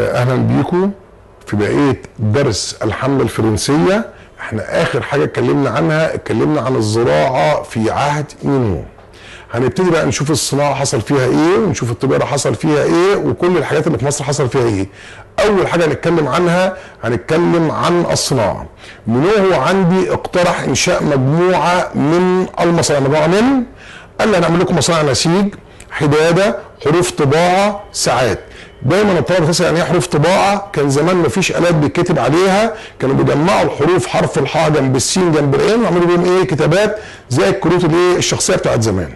اهلا بيكم في بقيه درس الحمله الفرنسيه. احنا اخر حاجه اتكلمنا عن الزراعه في عهد مينو. هنبتدي بقى نشوف الصناعه حصل فيها ايه، ونشوف التجاره حصل فيها ايه، وكل الحاجات اللي في مصر حصل فيها ايه. اول حاجه هنتكلم عن الصناعه. مينو هو عندي اقترح انشاء مجموعه من المصانع. مجموعه من قال لي هنعمل لكم مصانع نسيج، حداده، حروف طباعه، ساعات. دايما الطلبه بتسال يعني ايه حروف طباعه؟ كان زمان مفيش آلات بيتكتب عليها، كانوا بيجمعوا الحروف، حرف الحاء جنب السين جنب العين، وعملوا بيهم ايه؟ كتابات زي الكروت الايه؟ الشخصيه بتاعت زمان.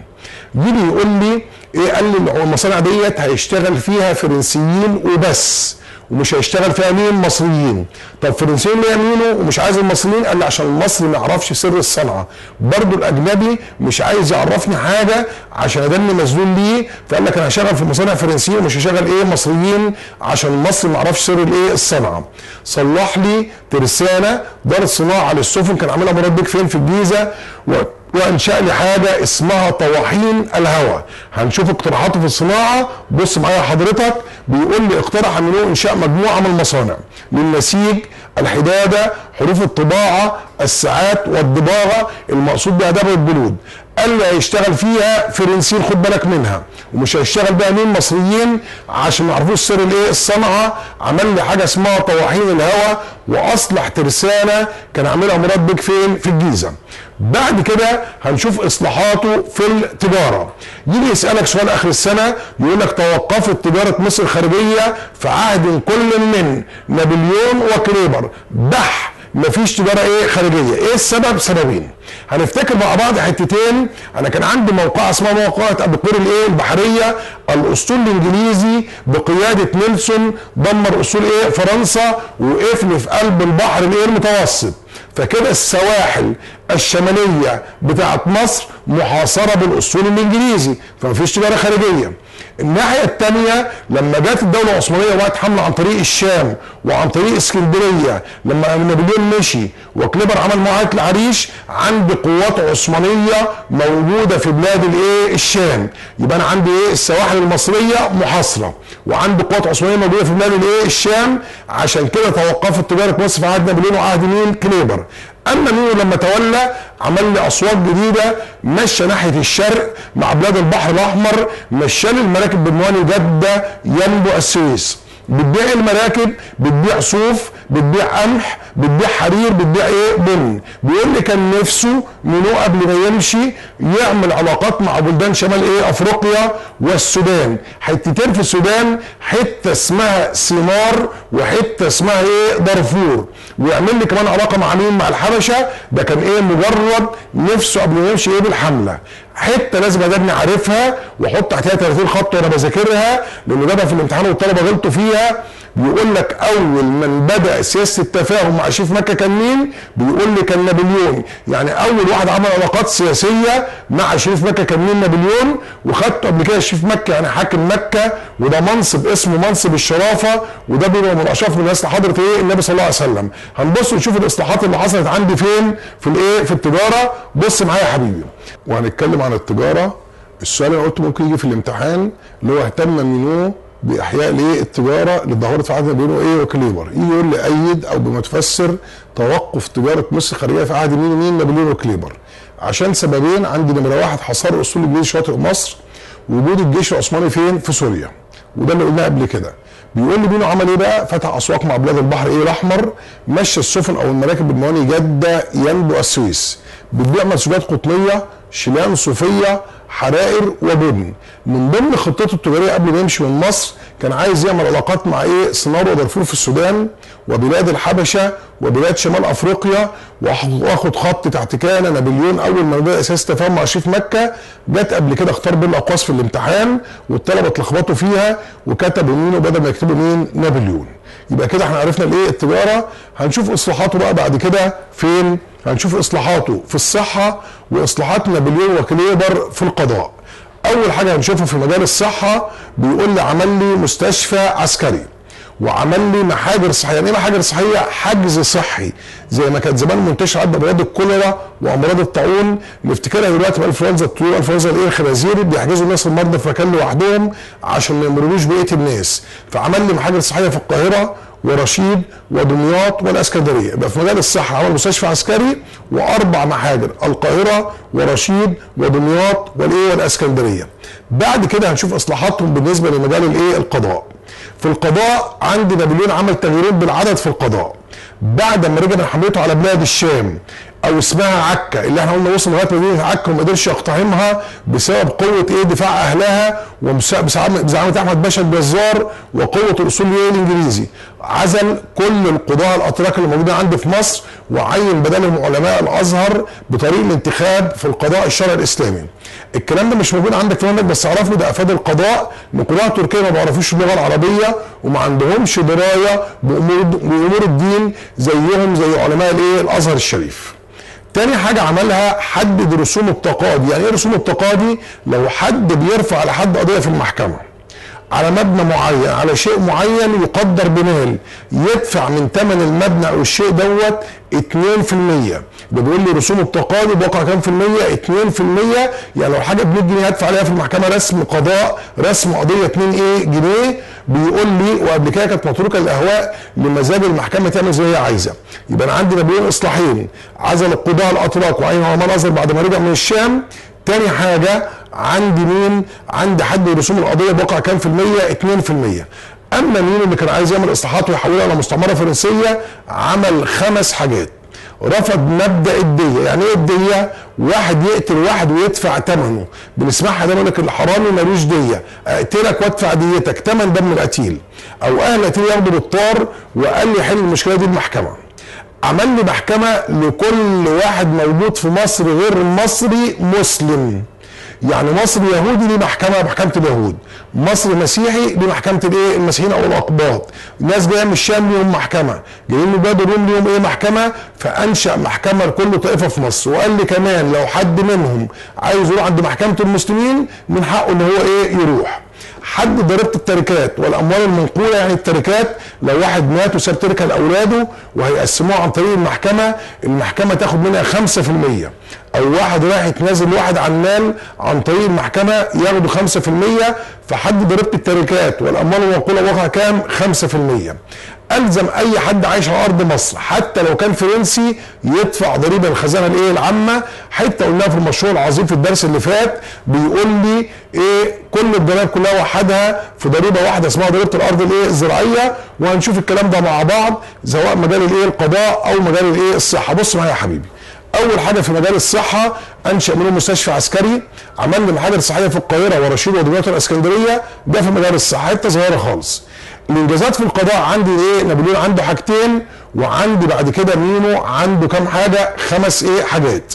جيلي يقول لي ايه؟ قال لي المصانع ديت هيشتغل فيها فرنسيين وبس، ومش هيشتغل فيها مين؟ مصريين. طب فرنسيين ليه مينو ومش عايز المصريين؟ قال لي عشان المصري ما يعرفش سر الصنعه، برضه الاجنبي مش عايز يعرفني حاجه عشان ادني مذلول ليه، فقال لك انا هشغل في مصانع فرنسيين ومش هشغل ايه؟ مصريين، عشان المصري ما يعرفش سر الايه؟ الصنعه. صلح لي ترسانه دار صناعه للسفن كان عاملها مراد بيك فين؟ في الجيزه، وانشأ لي حاجه اسمها طواحين الهواء. هنشوف اقتراحاته في الصناعه. بص معايا حضرتك، بيقول لي اقترح منه انشاء مجموعه من المصانع للنسيج، الحداده، حروف الطباعه، الساعات والدباغه، المقصود بها دبغ الجلود. قال لي هيشتغل فيها فرنسيين، خد بالك منها، ومش هيشتغل بقى مين؟ مصريين، عشان ما يعرفوش سر الايه؟ الصنعه. عمل لي حاجه اسمها طواحين الهواء، واصلح ترسانه كان عاملها مراد بيك فين؟ في الجيزه. بعد كده هنشوف اصلاحاته في التجاره. يجي يسالك سؤال اخر السنه يقول لك توقفت تجاره مصر الخارجيه في عهد كل من نابليون وكليبر، بح مفيش تجاره ايه؟ خارجيه. ايه السبب؟ سببين هنفتكر مع بعض حتتين. انا كان عندي موقعه اسمها موقعه ابو قير الايه؟ البحريه. الاسطول الانجليزي بقياده نيلسون دمر اسطول ايه؟ فرنسا، وقفني في قلب البحر الايه؟ المتوسط. فكده السواحل الشماليه بتاعت مصر محاصره بالاسطول الانجليزي، فمفيش تجاره خارجيه. الناحيه الثانيه لما جت الدوله العثمانيه وقعت حمله عن طريق الشام وعن طريق اسكندريه، لما نابليون مشي وكليبر عمل معاهده العريش، عندي قوات عثمانيه موجوده في بلاد الايه؟ الشام. يبقى انا عندي ايه؟ السواحل المصريه محاصره، وعندي قوات عثمانيه موجوده في بلاد الايه؟ الشام. عشان كده توقفت تجاره مصر في عهد نابليون وعهد مين؟ كليبر. اما مينو لما تولى عمل لي اصوات جديده، مشى ناحيه الشرق مع بلاد البحر الاحمر، مشى لي المراكب بمواني جده ينبع السويس، بتبيع المراكب، بتبيع صوف، بتبيع قمح، بتبيع حرير، بتبيع ايه؟ بن. بيقول لي كان نفسه مينو قبل ما يمشي يعمل علاقات مع بلدان شمال ايه؟ افريقيا والسودان. حتتين في السودان، حته اسمها سيمار وحته اسمها ايه؟ دارفور. ويعمل لي كمان علاقه مع مين؟ مع الحبشه. ده كان ايه؟ مجرد نفسه قبل ما يمشي ايه؟ بالحمله. حته لازم ادني عارفها واحط تحتها 30 خط وانا بذاكرها، لان جابها في الامتحان والطلبه غلطوا فيها. بيقول لك اول من بدا سياسه التفاهم مع شيف مكه كان مين؟ بيقول لي كان نابليون. يعني اول واحد عمل علاقات سياسيه مع شريف مكه كان مين؟ نابليون. وخدته قبل كده شريف مكه، يعني حاكم مكه، وده منصب اسمه منصب الشرافه، وده بيبقى من اشراف الناس لحضره ايه؟ النبي صلى الله عليه وسلم. هنبص ونشوف الاصلاحات اللي حصلت عندي فين؟ في الايه؟ في التجاره. بص معايا يا حبيبي، وهنتكلم عن التجاره. السؤال اللي قلته ممكن يجي في الامتحان اللي هو اهتم مينو باحياء ليه؟ التجاره اللي اتدهورت في عهد نابليون ايه؟ وكليبر. يجي يقول لي ايد او بما تفسر توقف تجاره مصر الخارجيه في عهد مين؟ نابليون وكليبر. عشان سببين عندي. نمره واحد، حصار اسطول الانجليزي شاطئ مصر، وجود الجيش العثماني فين؟ في سوريا، وده اللي قلناه قبل كده. بيقول لي مينو عمل ايه بقى؟ فتح اسواق مع بلاد البحر ايه؟ الاحمر، مشى السفن او المراكب بمواني جده ينبع السويس، بتبيع منسوجات قطنيه، شيلان، صوفيه، حرائر وبن. من ضمن خطته التجاريه قبل ما يمشي من مصر كان عايز يعمل علاقات مع ايه؟ سينار ودارفور في السودان، وبلاد الحبشه، وبلاد شمال افريقيا. واخد خط تحت كان نابليون اول ما بدا اساس تفاهم مع شريف مكه. جت قبل كده اختار بين الاقواس في الامتحان والطلبه اتلخبطوا فيها وكتبوا مينو بدل ما يكتبوا مين؟ نابليون. يبقى كده احنا عرفنا الايه؟ التجاره. هنشوف اصلاحاته بقى بعد كده فين؟ هنشوف اصلاحاته في الصحه، واصلاحات نابليون وكليبر في القضاء. اول حاجه هنشوفها في مجال الصحه، بيقول لي عمل لي مستشفى عسكري، وعمل لي محاجر صحيه. يعني ايه محاجر صحيه؟ حجز صحي زي ما كانت زمان منتشره عند امراض الكوليرا وامراض الطاعون اللي افتكرها دلوقتي بقى الانفلونزا الطيور والانفلونزا الايه الخنازير، بيحجزوا الناس المرضى في مكان لوحدهم عشان ما يمرروش بقيه الناس. فعمل لي محاجر صحيه في القاهره ورشيد ودمياط والاسكندريه. يبقى في مجال الصحه عمل مستشفى عسكري واربع محاجر، القاهره ورشيد ودمياط والايه والاسكندريه. بعد كده هنشوف اصلاحاتهم بالنسبه لمجال الايه القضاء. في القضاء عندي نابليون عمل تغييرات بالعدد في القضاء بعد ما رجعنا حملته على بلاد الشام او اسمها عكا، اللي احنا قلنا وصل لغايه مدينه عكا وما قدرش يقتحمها بسبب قوه ايه دفاع اهلها وبزعامه احمد باشا الجزار وقوه الاسطول الانجليزي. عزل كل القضاه الاتراك اللي موجودين عنده في مصر وعين بدلهم علماء الازهر بطريق الانتخاب في القضاء الشرعي الاسلامي. الكلام ده مش موجود عندك في هناك، بس اعرفه ده افاد القضاء ان القضاه التركيه ما بيعرفوش اللغه العربيه وما عندهمش درايه بامور الدين زيهم زي علماء الايه الازهر الشريف. تاني حاجة عملها حدد رسوم التقاضي. يعني ايه رسوم التقاضي؟ لو حد بيرفع على حد قضية في المحكمة على مبنى معين على شيء معين يقدر بمال، يدفع من ثمن المبنى او الشيء دوت 2%. ده بيقول لي رسوم التقاضي بوقع كام في المية؟ 2%. يعني لو حاجة ب 100 جنيه هدفع عليها في المحكمة رسم قضاء رسم قضية 2 جنيه، بيقول لي وقبل كده كانت متروكة للأهواء لمزاج المحكمة تعمل زي هي عايزة. يبقى أنا عندي نابليون إصلاحين، عزل القضاة الأتراك وعين علماء الأزهر بعد ما رجع من الشام. تاني حاجة عندي مين؟ عندي حد رسوم القضية بوقع كام في المية؟ 2%. أما مين اللي كان عايز يعمل إصلاحات ويحولها إلى مستعمرة فرنسية؟ عمل 5 حاجات. رفض مبدأ الدية. يعني إيه الدية؟ واحد يقتل واحد ويدفع ثمنه، بنسمعها دايما يقول لك الحرامي مالوش دية، أقتلك وأدفع ديتك، ثمن دم القتيل. أو أهل القتيل ياخدوا بالطار، وقال لي حل المشكلة دي المحكمة. عمل لي محكمة لكل واحد موجود في مصر غير مصري مسلم. يعني مصر يهودي ليه محكمة، محكمة اليهود. مصر مسيحي ليه محكمة الايه؟ المسيحيين او الاقباط. ناس جايه من الشام ليهم محكمة، جايين من بلاد الروم ليهم ايه محكمة، فانشأ محكمة لكل طائفة في مصر. وقال لي كمان لو حد منهم عايز يروح عند محكمة المسلمين من حقه ان هو ايه يروح. حد ضريبه التركات والاموال المنقوله. يعني التركات لو واحد مات وساب تركه لاولاده وهيقسموها عن طريق المحكمه، المحكمه تاخد منها 5%. او واحد رايح يتنازل واحد عمال عن طريق المحكمه ياخدوا 5%، فحد ضريبه التركات والاموال المنقوله واقع كام؟ 5%. الزم اي حد عايش على ارض مصر حتى لو كان فرنسي يدفع ضريبه الخزانه الايه العامه. حته قلناها في المشروع العظيم في الدرس اللي فات، بيقول لي ايه كل الضرائب كلها وحدها في ضريبه واحده اسمها ضريبه الارض الايه الزراعيه. وهنشوف الكلام ده مع بعض سواء مجال الايه القضاء او مجال الايه الصحه. بص معايا يا حبيبي، اول حاجه في مجال الصحه انشا منه مستشفى عسكري، عمل لي محاضر صحيه في القاهره ورشيد ودمياط والاسكندريه. ده في مجال الصحه حته صغيره خالص. الانجازات في القضاء عندي ايه؟ نابليون عنده حاجتين، وعندي بعد كده مينو عنده كام حاجه؟ 5 حاجات.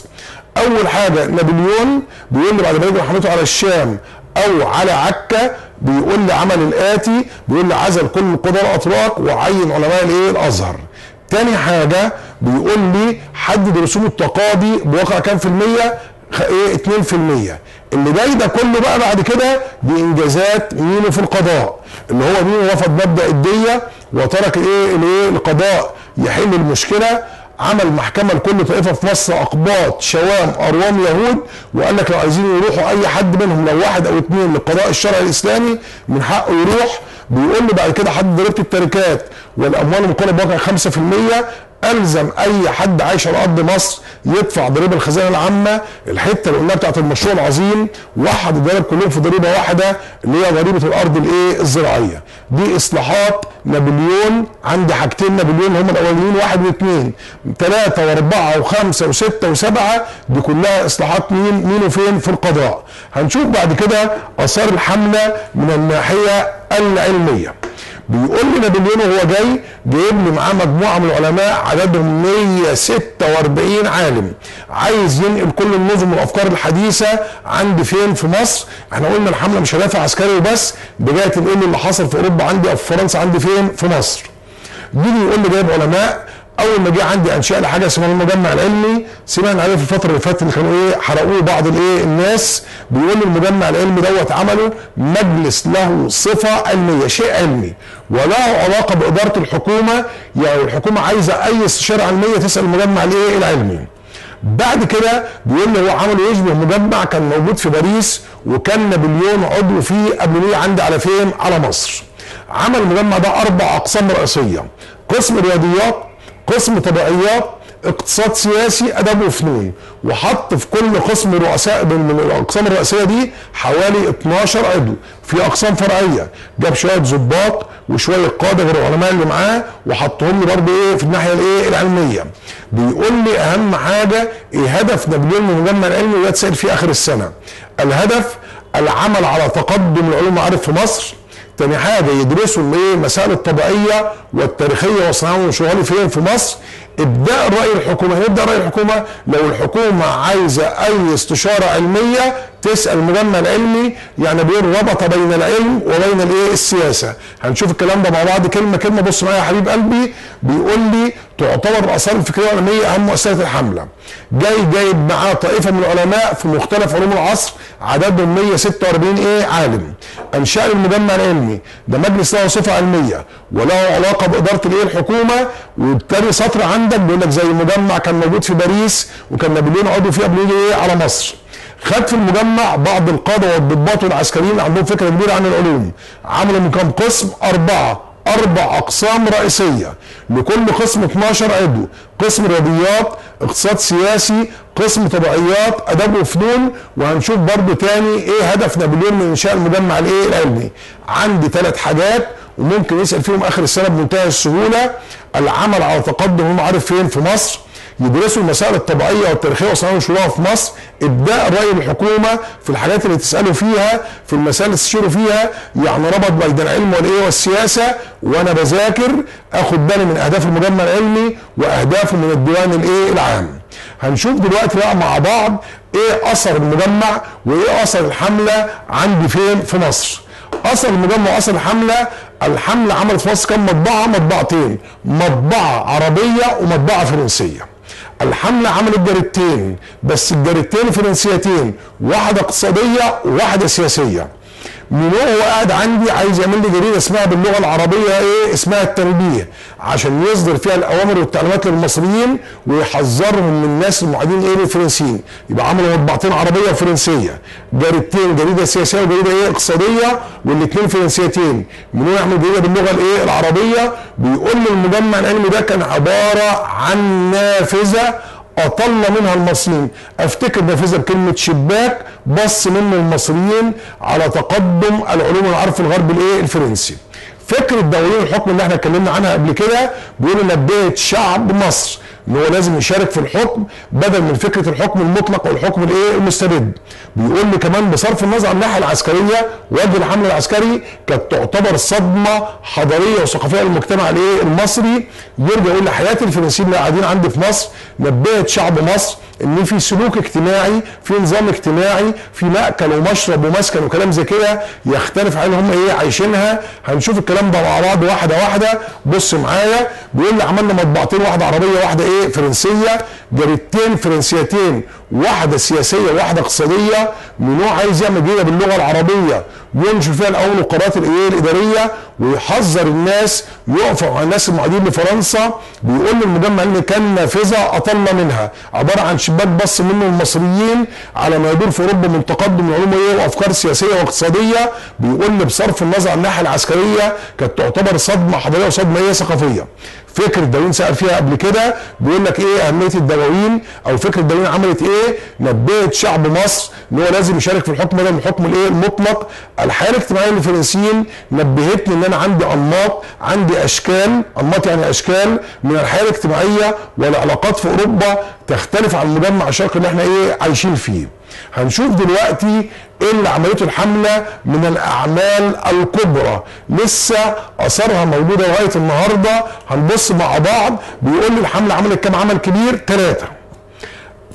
اول حاجه نابليون بيقول لي بعد ما يجي حملته على الشام او على عكا، بيقول لي عمل الاتي، بيقول لي عزل كل القضاة الاتراك وعين علماء الايه الازهر. تاني حاجه بيقول لي حدد رسوم التقاضي بواقع كام في الميه؟ 2%. اللي جاي ده كله بقى بعد كده دي انجازات مينو في القضاء، اللي هو مينو رفض مبدا الديه وترك القضاء يحل المشكله. عمل محكمه لكل طائفه في مصر، اقباط شوام اروام يهود، وقال لك لو عايزين يروحوا اي حد منهم لو واحد او 2 للقضاء الشرعي الاسلامي من حقه يروح. بيقول لي بعد كده حد ضريبه التركات والاموال المنقوله بواقع 5%. الزم اي حد عايش على ارض مصر يدفع ضريبه الخزانه العامه. الحته اللي قلناها بتاعت المشروع العظيم، وحد الضرايب كلهم في ضريبه واحده اللي هي ضريبه الارض الايه الزراعيه. دي اصلاحات نابليون. عندي حاجتين نابليون هم الاولين، 1 و2 3 و4 و5 و6 و7. دي كلها اصلاحات مين وفين في القضاء. هنشوف بعد كده اثار الحمله من الناحيه العلميه. بيقول لي نابليون وهو جاي جايب لي معاه مجموعه من العلماء عددهم 146 عالم، عايز ينقل كل النظم والافكار الحديثه عندي فين؟ في مصر. احنا قلنا الحمله مش هدافع عسكري وبس، بدايه تنقل اللي حصل في اوروبا عندي او في فرنسا عندي فين؟ في مصر. بيجي يقول لي جايب علماء اول ما جه عندي انشأنا حاجه اسمها المجمع العلمي، سمعنا عليه في الفتره اللي فاتت اللي كانوا حرقوه بعض الناس، بيقولوا المجمع العلمي دوت عمله مجلس له صفه علميه، شيء علمي وله علاقه باداره الحكومه، يعني الحكومه عايزه اي استشاره علميه تسال المجمع العلمي. بعد كده بيقول لي هو عملوا يشبه مجمع كان موجود في باريس وكان نابليون عضو فيه قبل ليه عندي على فين؟ على مصر. عمل المجمع ده 4 اقسام رئيسيه، قسم رياضيات، قسم طبيعيات، اقتصاد سياسي، ادب وفنون، وحط في كل قسم رؤساء من الاقسام الرئيسيه دي حوالي 12 عضو في اقسام فرعيه، جاب شويه ضباط وشويه قاده غير العلماء اللي معاه وحطهم لي برضه في الناحيه العلميه. بيقول لي اهم حاجه ايه هدف نابليون من المجمع العلمي وده اتسال فيه اخر السنه. الهدف العمل على تقدم العلوم والمعارف في مصر. تاني حاجه يدرسوا المسائل الطبيعيه والتاريخيه وصناعه وشغاله فين في مصر. ابداء راي الحكومه، هيبدا راي الحكومه لو الحكومه عايزه اي استشاره علميه تسال المجمع العلمي، يعني ربط بين العلم وبين السياسه. هنشوف الكلام ده مع بعض كلمه كلمه. بص معايا يا حبيب قلبي، بيقول لي تعتبر الاثار الفكريه والعلميه اهم مؤسسات الحمله. جايب معاه طائفه من العلماء في مختلف علوم العصر عددهم 146 عالم. انشأ المجمع العلمي ده مجلس له صفه علميه وله علاقه باداره الحكومه، وبالتالي سطر عندك بيقول لك زي مجمع كان موجود في باريس وكان نابليون عضو فيه قبل على مصر. خد في المجمع بعض القاده والضباط والعسكريين عندهم فكره كبيره عن العلوم. عملوا من كام قسم؟ 4 اقسام رئيسيه، لكل قسم 12 عضو، قسم رياضيات، اقتصاد سياسي، قسم طبيعيات، ادب وفنون. وهنشوف برضو تاني هدف نابليون من انشاء المجمع العلمي. عندي 3 حاجات وممكن يسال فيهم اخر السنه بمنتهى السهوله. العمل على تقدم المعارف فين في مصر، يدرسوا المسائل الطبيعيه والتاريخيه وصناعه وشغلها في مصر، ابداء راي الحكومه في الحاجات اللي تسالوا فيها، في المسائل اللي تستشيروا فيها، يعني ربط بين العلم والسياسه. وانا بذاكر اخد بالي من اهداف المجمع العلمي واهدافه من الديوان العام. هنشوف دلوقتي بقى مع بعض ايه اثر المجمع وايه اثر الحمله عندي فين في مصر. اثر المجمع واثر الحمله، الحمله عملت في مصر كام مطبعه؟ مطبعتين، مطبعه عربيه ومطبعه فرنسيه. الحمله عملت جريدتين بس، الجريدتين فرنسيتين، واحده اقتصاديه وواحده سياسيه. مينو هو قاعد عندي عايز يعمل لي جريده اسمها باللغه العربيه اسمها التنبيه، عشان يصدر فيها الاوامر والتعليمات للمصريين ويحذرهم من الناس المعادين الفرنسيين. يبقى عملوا مطبعتين عربيه وفرنسيه، جريدتين، جريده سياسيه وجريده اقتصاديه، والاثنين فرنسيتين. مينو يعمل جريده باللغه العربيه. بيقول لي المجمع العلمي ده كان عباره عن نافذه أطل منها المصريين، أفتكر نافذة بكلمة شباك بص منه المصريين على تقدم العلوم والعرف الغرب الفرنسي. فكرة دورين الحكم اللي احنا اتكلمنا عنها قبل كده، بيقولوا نبهت شعب مصر ان هو لازم يشارك في الحكم بدل من فكره الحكم المطلق والحكم المستبد. بيقول لي كمان بصرف النظر عن الناحيه العسكريه، وجه الحمل العسكري كانت تعتبر صدمه حضاريه وثقافيه للمجتمع المصري. يرجع يقول لي حياه الفرنسيين اللي قاعدين عندي في مصر نبهت شعب مصر ان في سلوك اجتماعي، في نظام اجتماعي، في ماكل ومشرب ومسكن وكلام زي كده يختلف عن هم عايشينها. هنشوف الكلام ده مع بعض واحده واحده. بص معايا، بيقول لي عملنا مطبعتين، واحده عربيه واحده فرنسيه، جريدتين فرنسيتين، واحده سياسيه واحده اقتصاديه. مينو عايز يعمل جريده باللغه العربيه وينشر فيها الاول القرارات الاداريه ويحذر الناس، يقفوا على الناس المعادين لفرنسا. بيقول لي المجمع العلمي كان نافذه اطل منها، عباره عن شباك بص منه المصريين على ما يدور في اوروبا من تقدم علوم وافكار سياسيه واقتصاديه. بيقول لي بصرف النظر عن الناحيه العسكريه كانت تعتبر صدمه حضاريه وصدمه ثقافيه. فكره دواوين سال فيها قبل كده، بيقول لك اهميه الدواوين او فكره الدواوين عملت نبهت شعب مصر ان هو لازم يشارك في الحكم بدل من الحكم المطلق. الحياه الاجتماعيه للفرنسيين نبهتني ان انا عندي انماط، عندي اشكال، انماط يعني اشكال من الحياه الاجتماعيه والعلاقات في اوروبا تختلف عن المجمع الشرقي اللي احنا عايشين فيه. هنشوف دلوقتي ايه اللي عملته الحمله من الاعمال الكبرى، لسه اثارها موجوده لغايه النهارده. هنبص مع بعض. بيقول لي الحمله عملت كام عمل كبير؟ 3.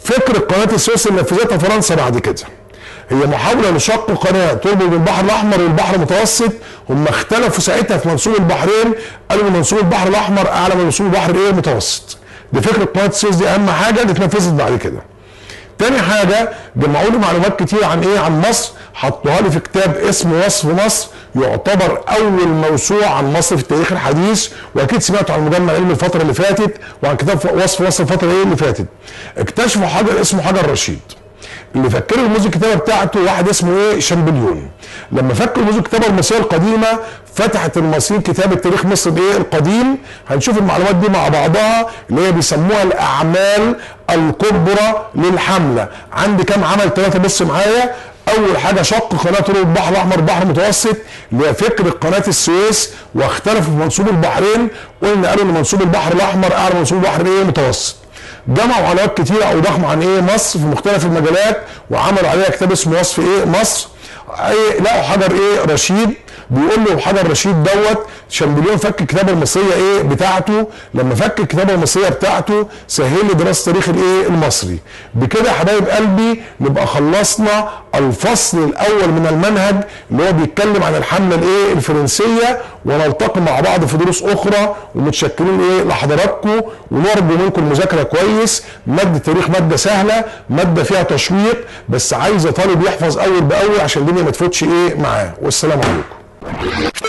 فكره قناه السويس اللي نفذتها فرنسا بعد كده، هي محاوله لشق قناه تربط البحر الاحمر والبحر المتوسط. هم اختلفوا ساعتها في منسوب البحرين، قالوا منسوب البحر الاحمر اعلى من منسوب البحر المتوسط. دي فكره قناه السويس، دي اهم حاجه اللي اتنفذت بعد كده. تاني حاجه جمعوا لي معلومات كتير عن ايه؟ عن مصر، حطوها لي في كتاب اسمه وصف مصر، يعتبر اول موسوعه عن مصر في التاريخ الحديث، واكيد سمعتوا عن مجمع علمي الفتره اللي فاتت وعن كتاب وصف مصر الفتره اللي فاتت. اكتشفوا حجر اسمه حجر رشيد. اللي فكروا رموز الكتابه بتاعته واحد اسمه ايه؟ شامبليون. لما فكر رموز الكتابه المصريه القديمه، فتحت المصريين كتابه تاريخ مصر الايه؟ القديم. هنشوف المعلومات دي مع بعضها اللي هي بيسموها الاعمال الكبرى للحمله. عندي كام عمل؟ ثلاثه. بص معايا. اول حاجه شق قناه طرق البحر الاحمر البحر المتوسط، اللي هي فكره قناه السويس، واختلفوا في منسوب البحرين. قلنا قالوا ان منسوب البحر الاحمر اعلى من منسوب البحر الايه؟ المتوسط. جمعوا علاقات كتيرة او ضخمة عن ايه؟ مصر في مختلف المجالات، وعملوا عليها كتاب اسمه وصف ايه؟ مصر. لقوا حجر ايه؟ رشيد. بيقول له حجر رشيد دوت شامبليون فك الكتابه المصريه ايه؟ بتاعته. لما فك الكتابه المصريه بتاعته سهل لي دراسه تاريخ الايه؟ المصري. بكده يا حبايب قلبي نبقى خلصنا الفصل الاول من المنهج اللي هو بيتكلم عن الحمله الايه؟ الفرنسيه، ونلتقي مع بعض في دروس اخرى. ومتشكرين ايه؟ لحضراتكم، ونرجو منكم مذاكره كويس. ماده التاريخ ماده سهله، ماده فيها تشويق، بس عايزه طالب يحفظ اول باول عشان الدنيا ما تفوتش ايه؟ معاه. والسلام عليكم.